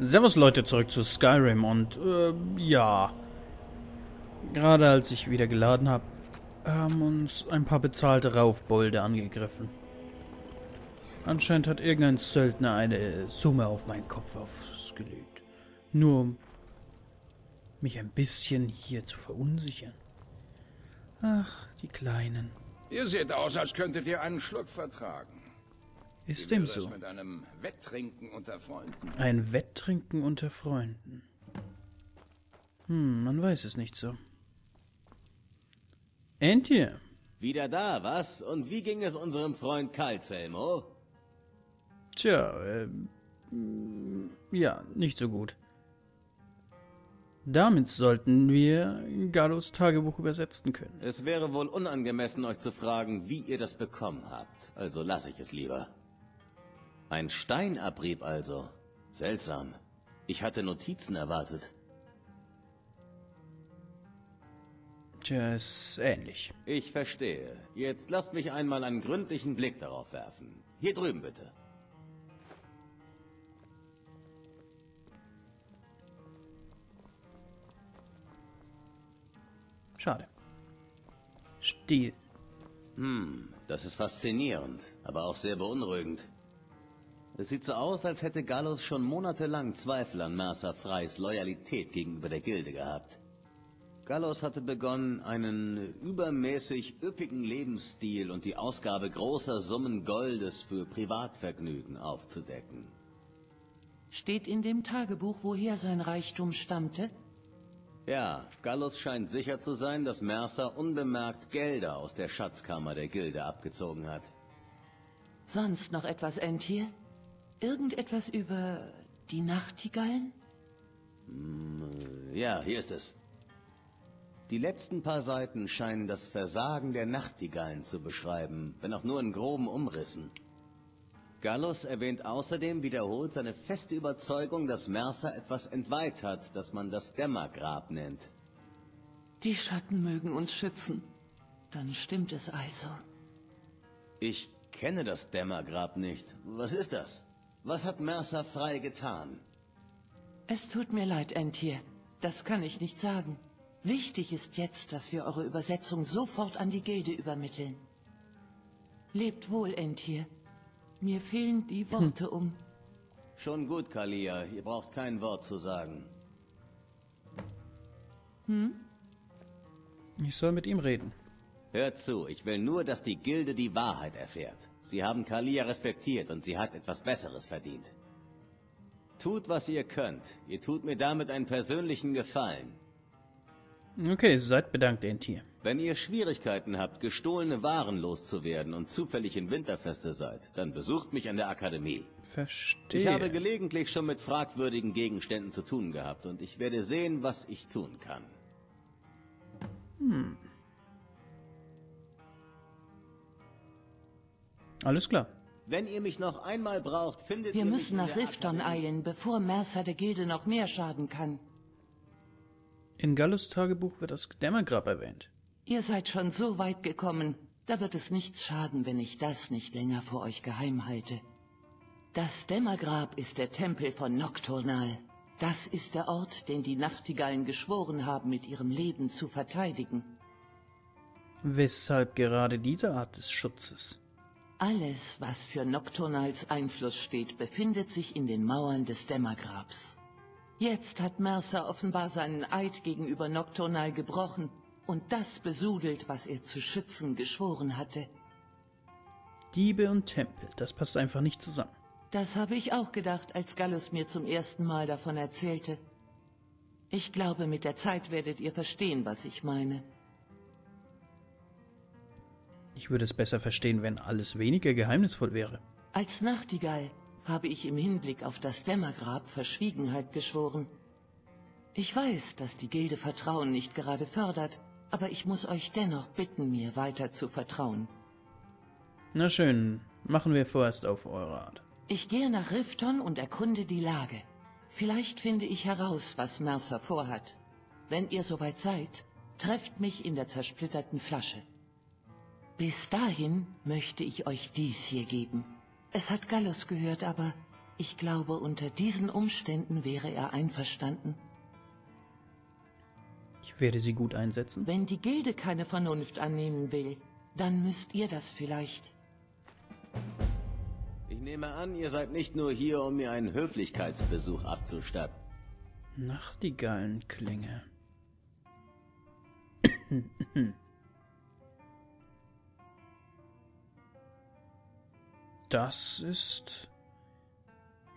Servus Leute, zurück zu Skyrim und, ja. Gerade als ich wieder geladen habe, haben uns ein paar bezahlte Raufbolde angegriffen. Anscheinend hat irgendein Söldner eine Summe auf meinen Kopf ausgelegt. Nur um mich ein bisschen hier zu verunsichern. Ach, die Kleinen. Ihr seht aus, als könntet ihr einen Schluck vertragen. Ist dem so? Mit einem Wetttrinken unter Freunden. Ein Wetttrinken unter Freunden. Man weiß es nicht so. Enthir. Wieder da, was? Und wie ging es unserem Freund Karl Selmo? Tja, ja, nicht so gut. Damit sollten wir Gallus Tagebuch übersetzen können. Es wäre wohl unangemessen, euch zu fragen, wie ihr das bekommen habt. Also lasse ich es lieber. Ein Steinabrieb also. Seltsam. Ich hatte Notizen erwartet. Tja, ist ähnlich. Ich verstehe. Jetzt lasst mich einmal einen gründlichen Blick darauf werfen. Hier drüben bitte. Schade. Stil. Das ist faszinierend, aber auch sehr beunruhigend. Es sieht so aus, als hätte Gallus schon monatelang Zweifel an Mercer Freys Loyalität gegenüber der Gilde gehabt. Gallus hatte begonnen, einen übermäßig üppigen Lebensstil und die Ausgabe großer Summen Goldes für Privatvergnügen aufzudecken. Steht in dem Tagebuch, woher sein Reichtum stammte? Ja, Gallus scheint sicher zu sein, dass Mercer unbemerkt Gelder aus der Schatzkammer der Gilde abgezogen hat. Sonst noch etwas, Enthir? Irgendetwas über die Nachtigallen? Ja, hier ist es. Die letzten paar Seiten scheinen das Versagen der Nachtigallen zu beschreiben, wenn auch nur in groben Umrissen. Gallus erwähnt außerdem wiederholt seine feste Überzeugung, dass Mercer etwas entweiht hat, das man das Dämmergrab nennt. Die Schatten mögen uns schützen. Dann stimmt es also. Ich kenne das Dämmergrab nicht. Was ist das? Was hat Mercer Frey getan? Es tut mir leid, Enthir. Das kann ich nicht sagen. Wichtig ist jetzt, dass wir eure Übersetzung sofort an die Gilde übermitteln. Lebt wohl, Enthir. Mir fehlen die Worte um. Schon gut, Karliah. Ihr braucht kein Wort zu sagen. Ich soll mit ihm reden. Hört zu, ich will nur, dass die Gilde die Wahrheit erfährt. Sie haben Karliah respektiert und sie hat etwas Besseres verdient. Tut, was ihr könnt. Ihr tut mir damit einen persönlichen Gefallen. Okay, seid bedankt, Enthir. Wenn ihr Schwierigkeiten habt, gestohlene Waren loszuwerden und zufällig in Winterfeste seid, dann besucht mich an der Akademie. Verstehe. Ich habe gelegentlich schon mit fragwürdigen Gegenständen zu tun gehabt und ich werde sehen, was ich tun kann. Alles klar. Wenn ihr mich noch einmal braucht, findet ihr mich. Wir müssen nach Riften eilen, bevor Mercer der Gilde noch mehr schaden kann. In Gallus Tagebuch wird das Dämmergrab erwähnt. Ihr seid schon so weit gekommen, da wird es nichts schaden, wenn ich das nicht länger vor euch geheim halte. Das Dämmergrab ist der Tempel von Nocturnal. Das ist der Ort, den die Nachtigallen geschworen haben, mit ihrem Leben zu verteidigen. Weshalb gerade diese Art des Schutzes? Alles, was für Nocturnals Einfluss steht, befindet sich in den Mauern des Dämmergrabs. Jetzt hat Mercer offenbar seinen Eid gegenüber Nocturnal gebrochen und das besudelt, was er zu schützen geschworen hatte. Diebe und Tempel, das passt einfach nicht zusammen. Das habe ich auch gedacht, als Gallus mir zum ersten Mal davon erzählte. Ich glaube, mit der Zeit werdet ihr verstehen, was ich meine. Ich würde es besser verstehen, wenn alles weniger geheimnisvoll wäre. Als Nachtigall habe ich im Hinblick auf das Dämmergrab Verschwiegenheit geschworen. Ich weiß, dass die Gilde Vertrauen nicht gerade fördert, aber ich muss euch dennoch bitten, mir weiter zu vertrauen. Na schön, machen wir vorerst auf eure Art. Ich gehe nach Riften und erkunde die Lage. Vielleicht finde ich heraus, was Mercer vorhat. Wenn ihr soweit seid, trefft mich in der zersplitterten Flasche. Bis dahin möchte ich euch dies hier geben. Es hat Gallus gehört, aber Ich glaube, unter diesen Umständen wäre er einverstanden. Ich werde sie gut einsetzen. Wenn die Gilde keine Vernunft annehmen will, dann müsst ihr das vielleicht. Ich nehme an, ihr seid nicht nur hier, um mir einen Höflichkeitsbesuch abzustatten. Nachtigallenklinge. Das ist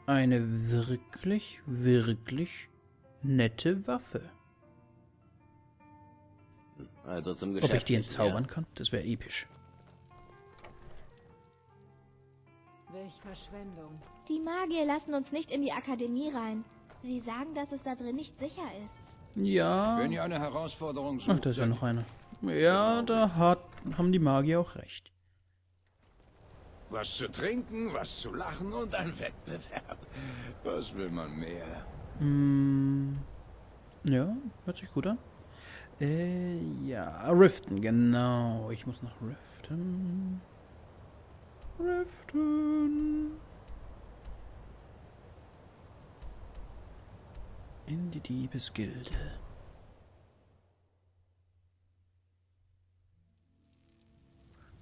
eine wirklich, wirklich nette Waffe. Also zum Geschäft. Ob ich die entzaubern kann? Das wäre episch. Welch Verschwendung. Die Magier lassen uns nicht in die Akademie rein. Sie sagen, dass es da drin nicht sicher ist. Ja. Wenn ihr eine Herausforderung sucht, ach, da ist ja noch eine. Ja, da haben die Magier auch recht. Was zu trinken, was zu lachen und ein Wettbewerb. Was will man mehr? Ja, hört sich gut an. Ja, Riften, genau. Ich muss nach Riften. In die Diebesgilde.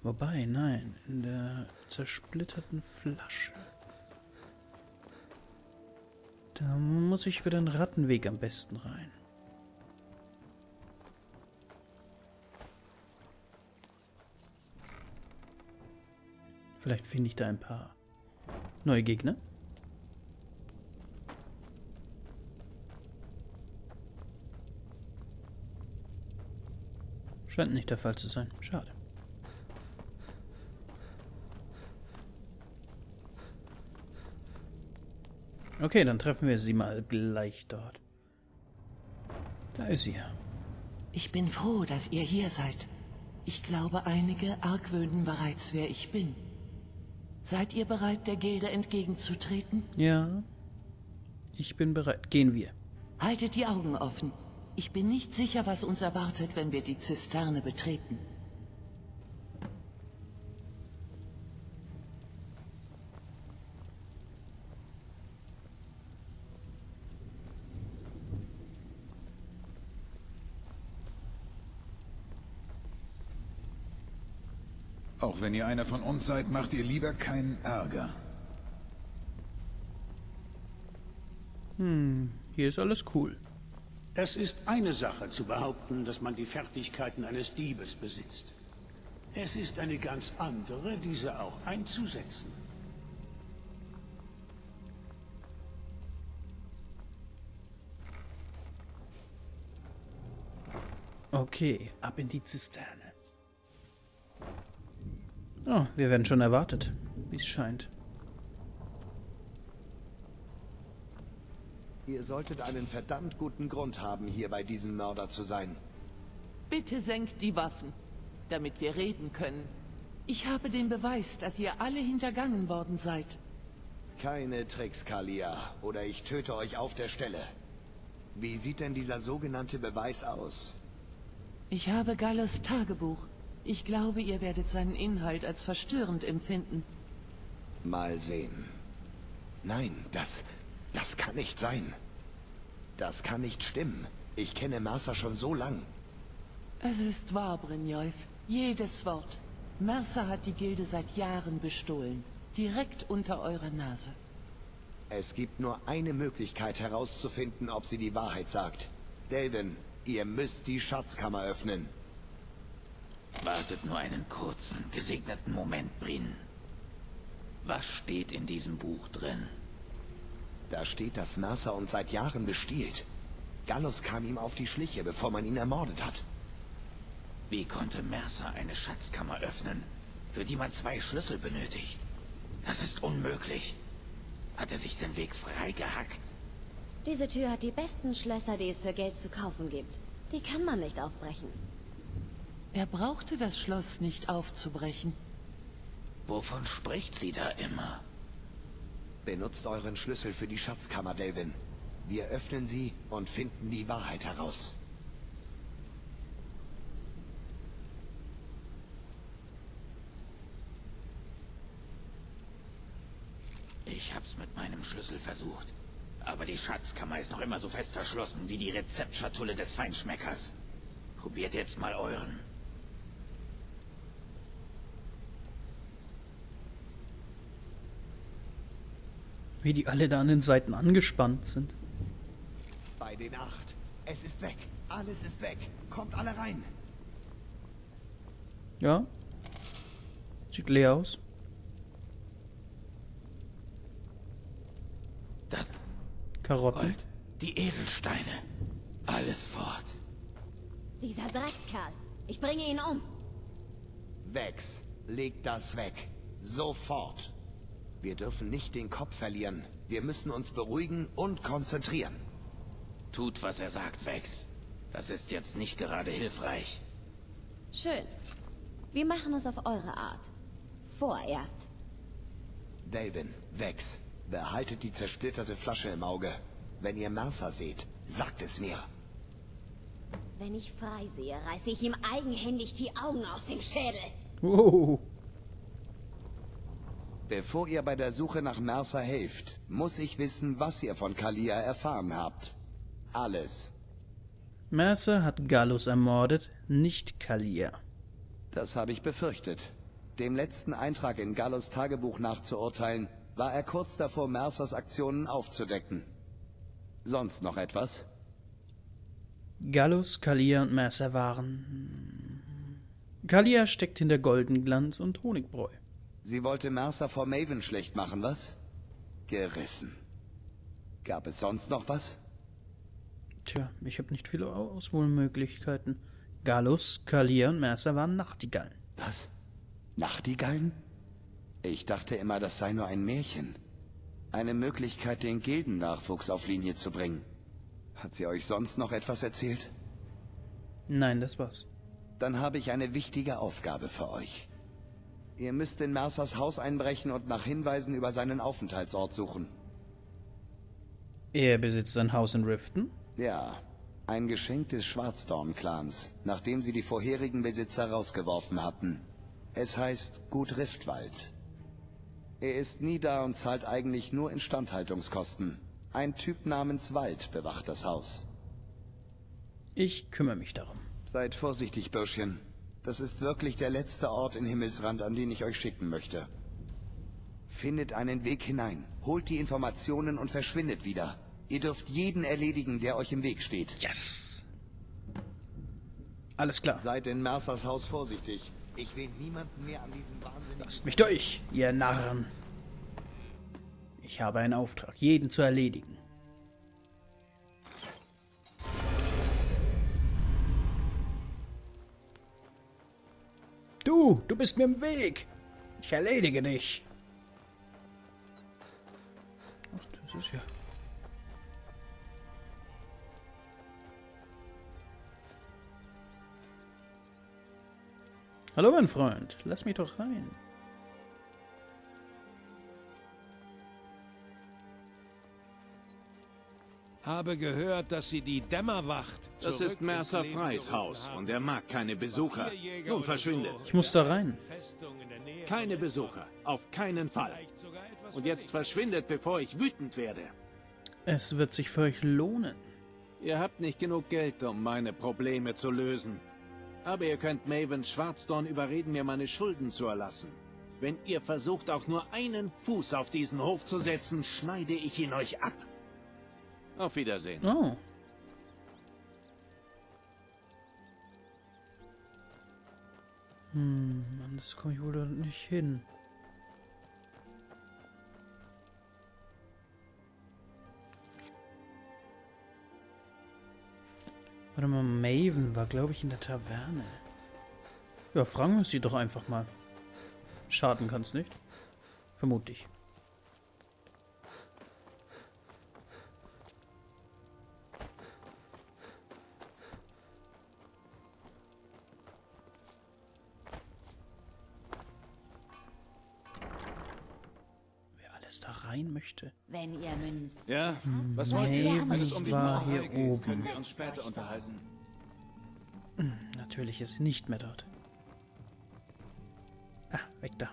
Wobei, nein, in der zersplitterten Flasche. Da muss ich über den Rattenweg am besten rein. Vielleicht finde ich da ein paar neue Gegner. Scheint nicht der Fall zu sein. Schade. Okay, dann treffen wir sie mal gleich dort. Da ist sie ja. Ich bin froh, dass ihr hier seid. Ich glaube, einige argwöhnen bereits, wer ich bin. Seid ihr bereit, der Gilde entgegenzutreten? Ja. Ich bin bereit. Gehen wir. Haltet die Augen offen. Ich bin nicht sicher, was uns erwartet, wenn wir die Zisterne betreten. Auch wenn ihr einer von uns seid, macht ihr lieber keinen Ärger. Hier ist alles cool. Es ist eine Sache zu behaupten, dass man die Fertigkeiten eines Diebes besitzt. Es ist eine ganz andere, diese auch einzusetzen. Okay, ab in die Zisterne. Oh, wir werden schon erwartet, wie es scheint. Ihr solltet einen verdammt guten Grund haben, hier bei diesem Mörder zu sein. Bitte senkt die Waffen, damit wir reden können. Ich habe den Beweis, dass ihr alle hintergangen worden seid. Keine Tricks, Karliah, oder ich töte euch auf der Stelle. Wie sieht denn dieser sogenannte Beweis aus? Ich habe Gallus Tagebuch. Ich glaube, ihr werdet seinen Inhalt als verstörend empfinden. Mal sehen. Nein, das kann nicht sein. Das kann nicht stimmen. Ich kenne Mercer schon so lang. Es ist wahr, Brynjolf. Jedes Wort. Mercer hat die Gilde seit Jahren bestohlen. Direkt unter eurer Nase. Es gibt nur eine Möglichkeit herauszufinden, ob sie die Wahrheit sagt. Delvin, ihr müsst die Schatzkammer öffnen. Wartet nur einen kurzen, gesegneten Moment, Bryn. Was steht in diesem Buch drin? Da steht, dass Mercer uns seit Jahren bestiehlt. Gallus kam ihm auf die Schliche, bevor man ihn ermordet hat. Wie konnte Mercer eine Schatzkammer öffnen, für die man 2 Schlüssel benötigt? Das ist unmöglich. Hat er sich den Weg freigehackt? Diese Tür hat die besten Schlösser, die es für Geld zu kaufen gibt. Die kann man nicht aufbrechen. Er brauchte das Schloss nicht aufzubrechen. Wovon spricht sie da immer? Benutzt euren Schlüssel für die Schatzkammer, Delvin. Wir öffnen sie und finden die Wahrheit heraus. Ich hab's mit meinem Schlüssel versucht. Aber die Schatzkammer ist noch immer so fest verschlossen wie die Rezeptschatulle des Feinschmeckers. Probiert jetzt mal euren. Wie die alle da an den Seiten angespannt sind. Bei den 8. Es ist weg. Alles ist weg. Kommt alle rein. Ja. Sieht leer aus. Das Karotten. Gold, die Edelsteine. Alles fort. Dieser Dreckskerl. Ich bringe ihn um. Vex, leg das weg. Sofort. Wir dürfen nicht den Kopf verlieren. Wir müssen uns beruhigen und konzentrieren. Tut, was er sagt, Vex. Das ist jetzt nicht gerade hilfreich. Schön. Wir machen es auf eure Art. Vorerst. Delvin, Vex, behaltet die zersplitterte Flasche im Auge. Wenn ihr Mercer seht, sagt es mir. Wenn ich Frey sehe, reiße ich ihm eigenhändig die Augen aus dem Schädel. Oh. Bevor ihr bei der Suche nach Mercer helft, muss ich wissen, was ihr von Karliah erfahren habt. Alles. Mercer hat Gallus ermordet, nicht Karliah. Das habe ich befürchtet. Dem letzten Eintrag in Gallus' Tagebuch nachzuurteilen, war er kurz davor, Mercers Aktionen aufzudecken. Sonst noch etwas? Gallus, Karliah und Mercer waren... Karliah steckt hinter Goldenglanz und Honigbräu. Sie wollte Mercer vor Maven schlecht machen, was? Gerissen. Gab es sonst noch was? Tja, ich habe nicht viele Auswahlmöglichkeiten. Gallus, Karliah und Mercer waren Nachtigallen. Was? Nachtigallen? Ich dachte immer, das sei nur ein Märchen. Eine Möglichkeit, den Gildennachwuchs auf Linie zu bringen. Hat sie euch sonst noch etwas erzählt? Nein, das war's. Dann habe ich eine wichtige Aufgabe für euch. Ihr müsst in Mercers Haus einbrechen und nach Hinweisen über seinen Aufenthaltsort suchen. Er besitzt ein Haus in Riften? Ja, ein Geschenk des Schwarzdorn-Clans, nachdem sie die vorherigen Besitzer rausgeworfen hatten. Es heißt Gut Riftwald. Er ist nie da und zahlt eigentlich nur Instandhaltungskosten. Ein Typ namens Wald bewacht das Haus. Ich kümmere mich darum. Seid vorsichtig, Bürschchen. Das ist wirklich der letzte Ort in Himmelsrand, an den ich euch schicken möchte. Findet einen Weg hinein, holt die Informationen und verschwindet wieder. Ihr dürft jeden erledigen, der euch im Weg steht. Yes! Alles klar. Seid in Mercers Haus vorsichtig. Ich will niemanden mehr an diesen Wahnsinn... Lasst mich durch, ihr Narren. Ich habe einen Auftrag, jeden zu erledigen. Du bist mir im Weg. Ich erledige dich. Ach, das ist ja... Hallo, mein Freund. Lass mich doch rein. Habe gehört, dass Sie die Dämmerwacht... Das ist Mercer Freys Haus und er mag keine Besucher. Nun verschwindet. Ich muss da rein. Keine Besucher. Auf keinen Fall. Und jetzt verschwindet, bevor ich wütend werde. Es wird sich für euch lohnen. Ihr habt nicht genug Geld, um meine Probleme zu lösen. Aber ihr könnt Maven Schwarzdorn überreden, mir meine Schulden zu erlassen. Wenn ihr versucht, auch nur einen Fuß auf diesen Hof zu setzen, schneide ich ihn euch ab. Auf Wiedersehen. Oh. Mann, das komme ich wohl da nicht hin. Warte mal, Maven war, glaube ich, in der Taverne. Ja, fragen wir sie doch einfach mal. Schaden kann's nicht. Vermutlich. Wer alles da rein möchte. Wenn ihr Münz... Ja? Was wollt ihr? Alles um die war hier oben. Können wir uns später unterhalten. Natürlich ist sie nicht mehr dort. Ah, weg da.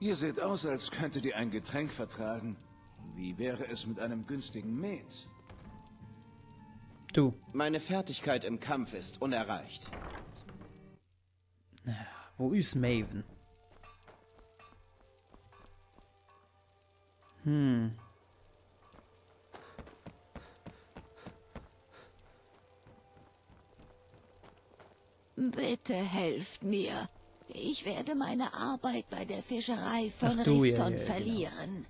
Ihr seht aus, als könntet ihr ein Getränk vertragen. Wie wäre es mit einem günstigen Met? Du. Meine Fertigkeit im Kampf ist unerreicht. Wo ist Maven? Bitte helft mir. Ich werde meine Arbeit bei der Fischerei von Riften verlieren.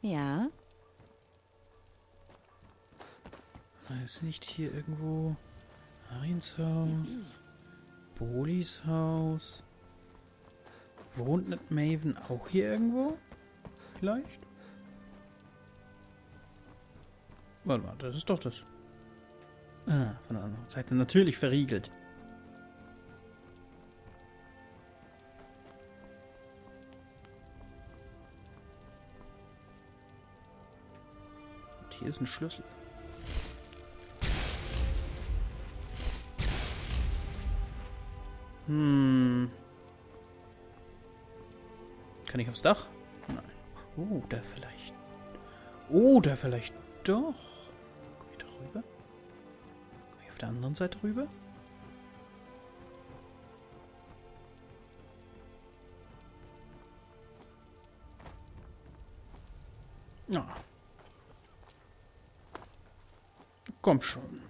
Genau. Ja? Ist nicht hier irgendwo Harins Haus? Bolis Haus? Wohnt nicht Maven auch hier irgendwo? Vielleicht? Warte mal, das ist doch das. Ah, von der anderen Seite natürlich verriegelt. Und hier ist ein Schlüssel. Kann ich aufs Dach? Nein. Oder vielleicht. Oder vielleicht doch. Komm ich da rüber? Komm ich auf der anderen Seite rüber? Na. Ah. Komm schon.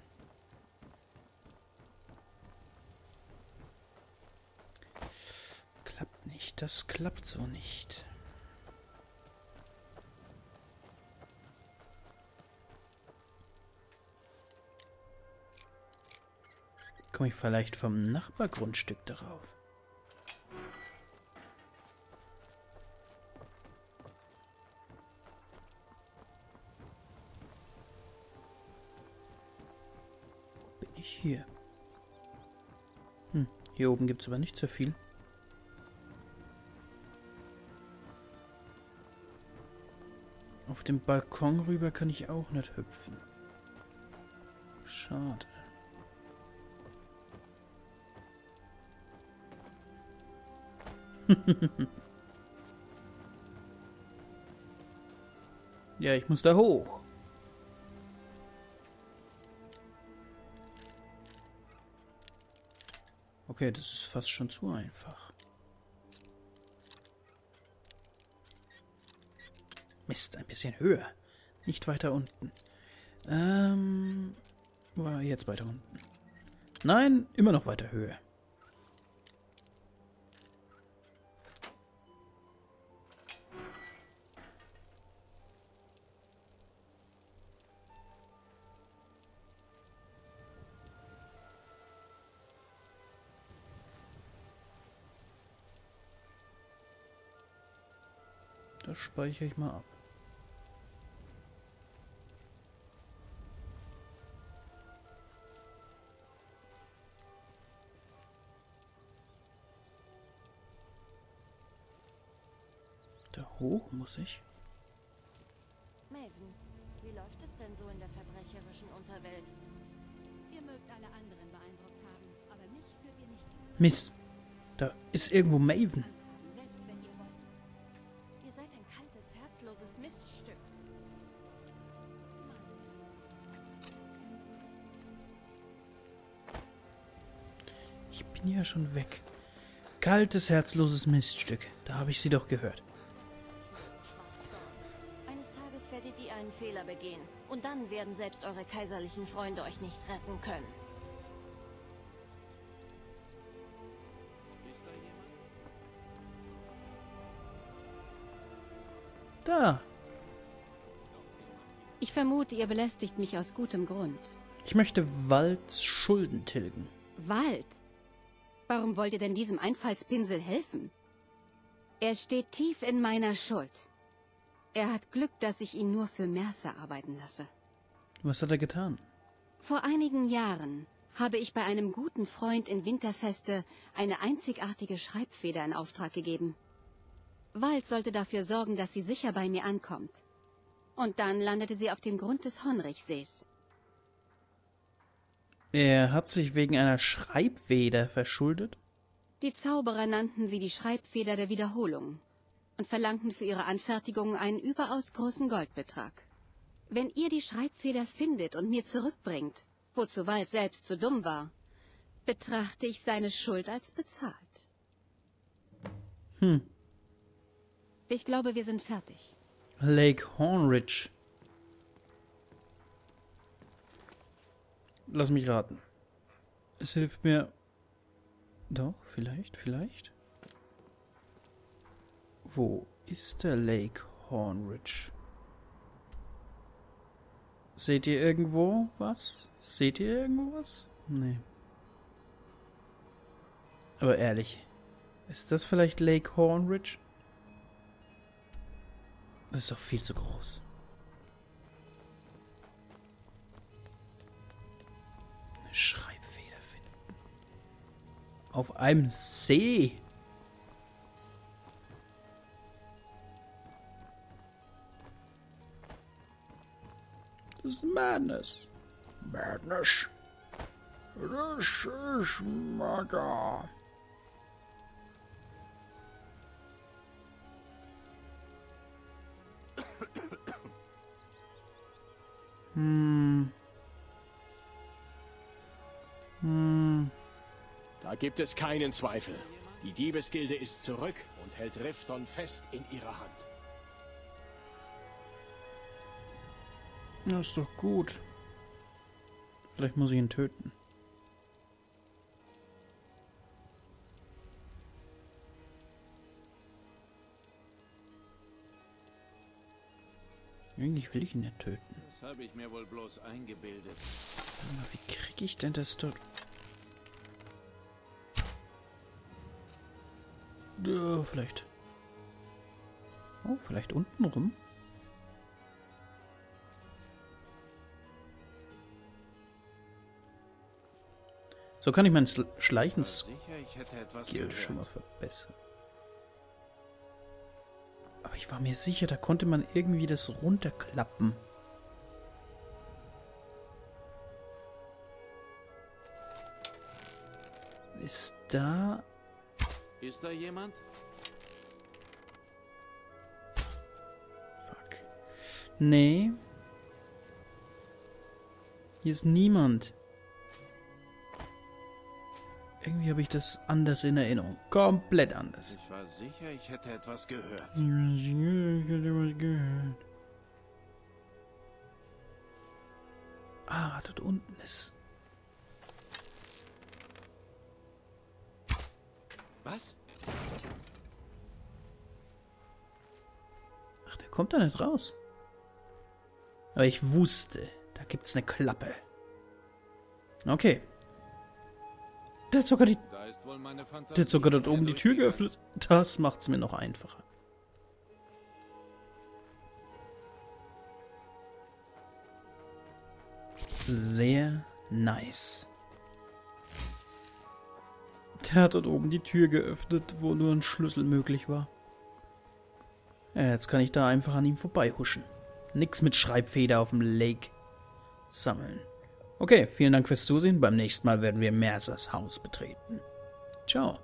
Klappt nicht. Das klappt so nicht. Komme ich vielleicht vom Nachbargrundstück darauf? Bin ich hier? Hier oben gibt es aber nicht so viel. Auf dem Balkon rüber kann ich auch nicht hüpfen. Schade. Ja, ich muss da hoch. Okay, das ist fast schon zu einfach. Mist, ein bisschen höher. Nicht weiter unten. War jetzt weiter unten. Nein, immer noch weiter höher. Das speichere ich mal ab. Da hoch muss ich. Maven, wie läuft es denn so in der verbrecherischen Unterwelt? Ihr mögt alle anderen beeindruckt haben, aber mich führt ihr nicht. Mist, da ist irgendwo Maven. Ja, schon weg. Kaltes, herzloses Miststück. Da habe ich sie doch gehört. Eines Tages werdet ihr einen Fehler begehen. Und dann werden selbst eure kaiserlichen Freunde euch nicht retten können. Ist da jemand? Da. Ich vermute, ihr belästigt mich aus gutem Grund. Ich möchte Walds Schulden tilgen. Wald? Warum wollt ihr denn diesem Einfallspinsel helfen? Er steht tief in meiner Schuld. Er hat Glück, dass ich ihn nur für Mercer arbeiten lasse. Was hat er getan? Vor einigen Jahren habe ich bei einem guten Freund in Winterfeste eine einzigartige Schreibfeder in Auftrag gegeben. Wald sollte dafür sorgen, dass sie sicher bei mir ankommt. Und dann landete sie auf dem Grund des Honrichsees. Er hat sich wegen einer Schreibfeder verschuldet? Die Zauberer nannten sie die Schreibfeder der Wiederholung und verlangten für ihre Anfertigung einen überaus großen Goldbetrag. Wenn ihr die Schreibfeder findet und mir zurückbringt, wozu Wald selbst zu dumm war, betrachte ich seine Schuld als bezahlt. Hm. Ich glaube, wir sind fertig. Lake Hornridge. Lass mich raten. Es hilft mir... Doch, vielleicht, vielleicht. Wo ist der Lake Hornridge? Seht ihr irgendwo was? Seht ihr irgendwo was? Nee. Aber ehrlich, ist das vielleicht Lake Hornridge? Das ist doch viel zu groß. Eine Schreibfeder finden. Auf einem See. Das ist Madness. Madness. Das ist Mörder. Da gibt es keinen Zweifel. Die Diebesgilde ist zurück und hält Riften fest in ihrer Hand. Das ist doch gut. Vielleicht muss ich ihn töten. Eigentlich will ich ihn nicht töten. Das habe ich mir wohl bloß eingebildet. Aber wie kriege ich denn das dort? Ja, vielleicht. Oh, vielleicht unten rum? So kann ich mein Schleichensskill schon mal verbessern. Aber ich war mir sicher, da konnte man irgendwie das runterklappen. Ist da... Ist da jemand? Fuck. Nee. Hier ist niemand. Irgendwie habe ich das anders in Erinnerung. Komplett anders. Ich war sicher, ich hätte etwas gehört. Ich war sicher, ich hätte etwas gehört. Ah, dort unten ist... Was? Ach, der kommt da nicht raus. Aber ich wusste, da gibt's eine Klappe. Okay. Der hat sogar, dort oben die Tür geöffnet. Das macht's mir noch einfacher. Sehr nice. Der hat dort oben die Tür geöffnet, wo nur ein Schlüssel möglich war. Ja, jetzt kann ich da einfach an ihm vorbeihuschen. Nix mit Schreibfeder auf dem Lake sammeln. Okay, vielen Dank fürs Zusehen. Beim nächsten Mal werden wir Mersers Haus betreten. Ciao.